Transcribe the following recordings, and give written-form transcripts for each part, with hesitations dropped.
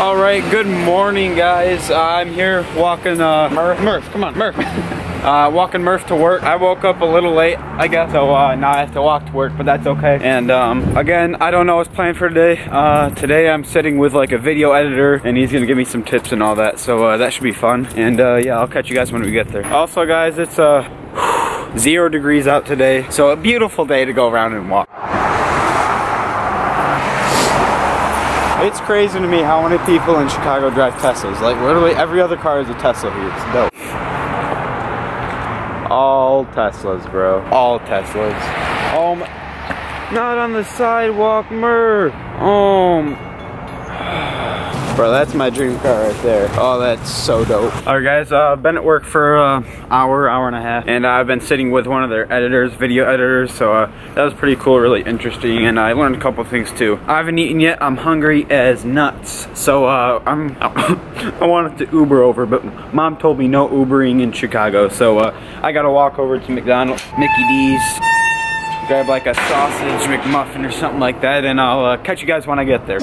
All right, good morning, guys. I'm here walking Murph. Come on, Murph. Walking Murph to work. I woke up a little late, I guess, so now I have to walk to work, but that's okay. And again, I don't know what's planned for today. Today I'm sitting with like a video editor and he's gonna give me some tips and all that, so that should be fun. And yeah, I'll catch you guys when we get there. Also, guys, it's 0 degrees out today, so a beautiful day to go around and walk. It's crazy to me how many people in Chicago drive Teslas. Like, literally every other car is a Tesla here. It's dope. All Teslas, bro. All Teslas. Oh my. Not on the sidewalk, Murph. Bro, that's my dream car right there. Oh, that's so dope. Alright, guys, I've been at work for an hour and a half, and I've been sitting with one of their editors, video editors, so that was pretty cool, really interesting, and I learned a couple things too. I haven't eaten yet, I'm hungry as nuts, so I wanted to Uber over, but Mom told me no Ubering in Chicago, so I gotta walk over to McDonald's, Mickey D's, grab like a sausage McMuffin or something like that, and I'll catch you guys when I get there.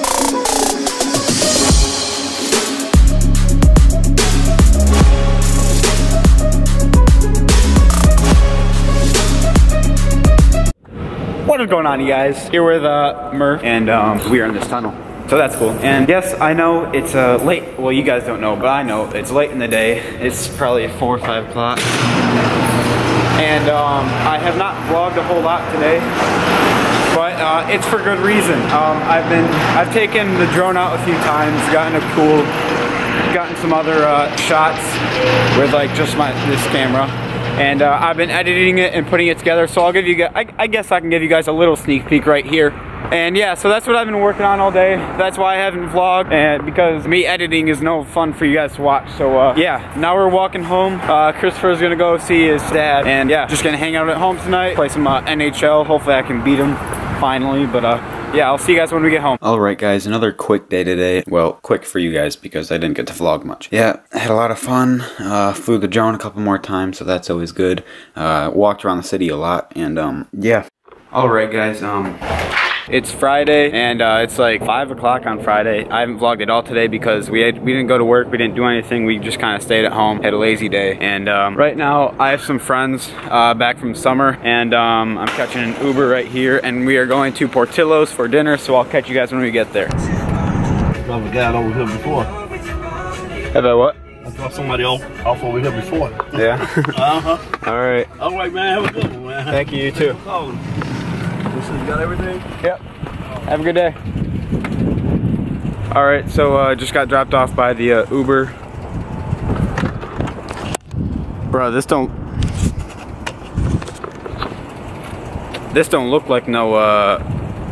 What is going on, you guys? Here with Murph, and we are in this tunnel, so that's cool. And yes, I know it's late. Well, you guys don't know, but I know it's late in the day. It's probably 4 or 5 o'clock, and I have not vlogged a whole lot today, but it's for good reason. I've taken the drone out a few times, gotten some other shots with like just this camera. And I've been editing it and putting it together, so I'll give you guys, I guess I can give you guys a little sneak peek right here. And yeah, so that's what I've been working on all day. That's why I haven't vlogged, and because me editing is no fun for you guys to watch. So yeah, now we're walking home. Christopher's gonna go see his dad, and yeah, just gonna hang out at home tonight, play some NHL. Hopefully I can beat him finally, but yeah, I'll see you guys when we get home. Alright, guys, another quick day today. Well, quick for you guys because I didn't get to vlog much. Yeah, I had a lot of fun. Flew the drone a couple more times, so that's always good. Walked around the city a lot, and yeah. Alright, guys, it's Friday, and it's like 5 o'clock on Friday. I haven't vlogged at all today because we didn't go to work, we didn't do anything, we just kind of stayed at home, had a lazy day. And right now, I have some friends back from summer, and I'm catching an Uber right here, and we are going to Portillo's for dinner, so I'll catch you guys when we get there. I thought we got over here before. Have I what? I thought somebody off over here before. Yeah? Uh-huh. Alright. Alright, man, have a good one, man. Thank you, you too. So you got everything? Yep. Have a good day. Alright, so I just got dropped off by the Uber. Bro, this don't look like no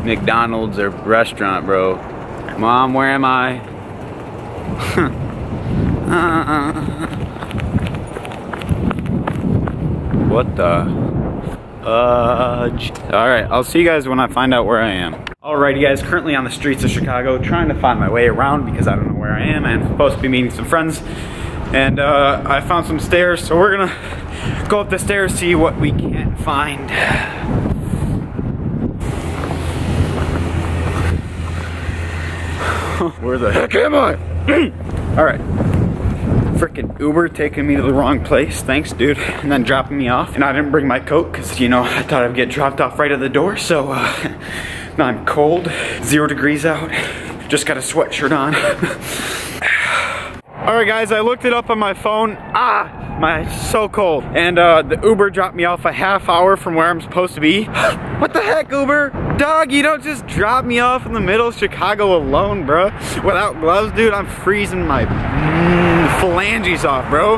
McDonald's or restaurant, bro. Mom, where am I? What the? Alright, I'll see you guys when I find out where I am. Alrighty, guys, currently on the streets of Chicago, trying to find my way around because I don't know where I am. I'm supposed to be meeting some friends, and I found some stairs, so we're gonna go up the stairs, see what we can't find. Where the heck am I? Alright. Frickin' Uber taking me to the wrong place, thanks dude, and then dropping me off. And I didn't bring my coat because, you know, I thought I'd get dropped off right at the door, so now I'm cold, 0 degrees out, just got a sweatshirt on. Alright, guys, I looked it up on my phone, so cold. And the Uber dropped me off a half hour from where I'm supposed to be. What the heck, Uber? Dog, you don't just drop me off in the middle of Chicago alone, bro. Without gloves, dude, I'm freezing my phalanges off, bro.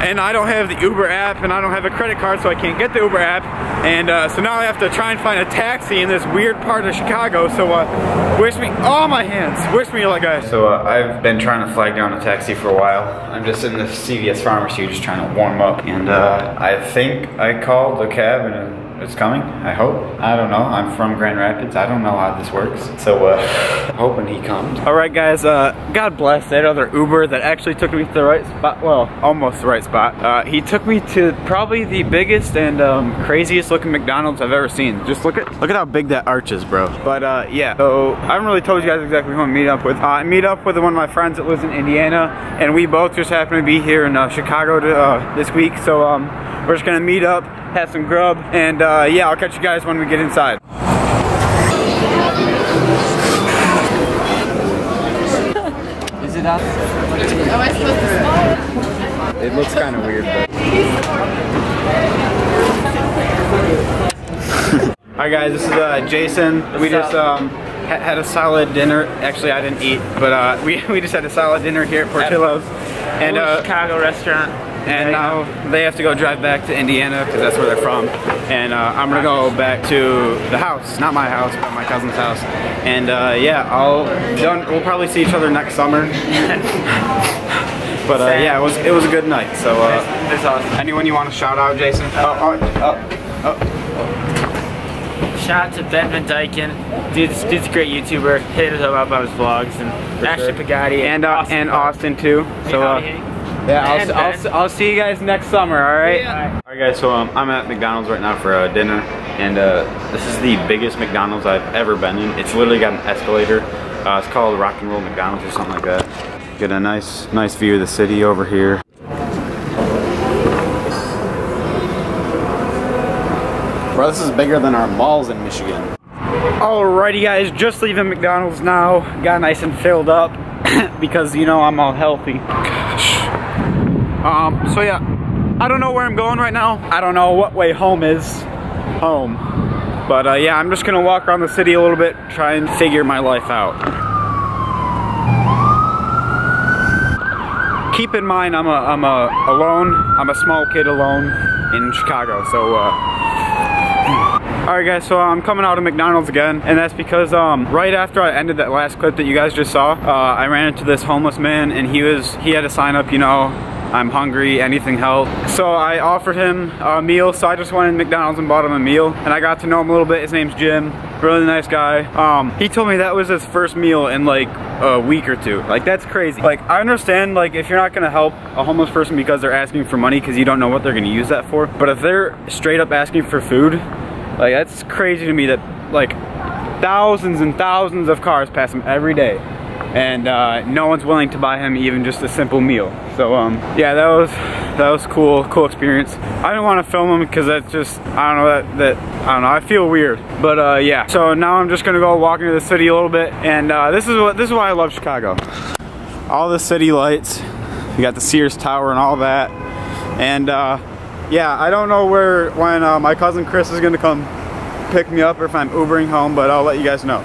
And I don't have the Uber app, and I don't have a credit card, so I can't get the Uber app. And so now I have to try and find a taxi in this weird part of Chicago. So wish me, oh my hands, wish me luck, guys. So I've been trying to flag down a taxi for a while. I'm just in the CVS Pharmacy just trying to warm up. And I think I called the cab, and It's coming, I hope. I don't know, I'm from Grand Rapids. I don't know how this works, so hoping he comes. All right guys, God bless that other Uber that actually took me to the right spot, well, almost the right spot. He took me to probably the biggest and craziest looking McDonald's I've ever seen. Just look at how big that arch is, bro. But yeah, so I haven't really told you guys exactly who I'm meeting up with. I meet up with one of my friends that lives in Indiana, and we both just happen to be here in Chicago this week, so we're just gonna meet up, have some grub, and yeah, I'll catch you guys when we get inside. Is it up? Am I supposed to smile? It looks kind of weird, but. Alright guys, this is Jason. We just had a solid dinner. Actually, I didn't eat, but we just had a solid dinner here at Portillo's. And Chicago restaurant. And now they have to go drive back to Indiana because that's where they're from. And I'm gonna go back to the house, not my house, but my cousin's house. And yeah, we'll probably see each other next summer. But yeah, it was a good night. So that's awesome. Anyone you want to shout out, Jason? Shout out to Ben Van Dyken. Dude, this dude's a great YouTuber. Hit us up on his vlogs. And Ashley Pagatti. And Austin too. So. Yeah, I'll see you guys next summer, alright? Yeah. Alright guys, so I'm at McDonald's right now for dinner, and this is the biggest McDonald's I've ever been in. It's literally got an escalator. It's called Rock and Roll McDonald's or something like that. Get a nice view of the city over here. Bro, this is bigger than our malls in Michigan. Alrighty guys, just leaving McDonald's now. Got nice and filled up because, you know, I'm all healthy. So yeah, I don't know where I'm going right now. I don't know what way home is. But yeah, I'm just gonna walk around the city a little bit, try and figure my life out. Keep in mind, I'm a small kid alone in Chicago, so Alright guys, so I'm coming out of McDonald's again, and that's because right after I ended that last clip that you guys just saw, I ran into this homeless man, and he had a sign up, you know, I'm hungry, anything helps. So I offered him a meal, so I just went in McDonald's and bought him a meal, and I got to know him a little bit. His name's Jim, really nice guy. He told me that was his first meal in like a week or two. Like, that's crazy. Like, I understand, like, if you're not gonna help a homeless person because they're asking for money because you don't know what they're gonna use that for, but if they're straight up asking for food, like, that's crazy to me that, like, thousands and thousands of cars pass him every day, and no one's willing to buy him even just a simple meal. So yeah, that was cool experience. I didn't want to film him because that's just, I don't know, I don't know, I feel weird. But yeah, so now I'm just gonna go walk into the city a little bit, and this is why I love Chicago. All the city lights, you got the Sears Tower and all that, and yeah, I don't know when my cousin Chris is gonna come pick me up or if I'm Ubering home, but I'll let you guys know.